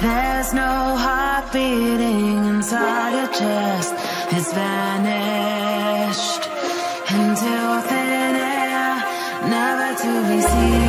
There's no heart beating inside your chest. It's vanished into thin air, never to be seen.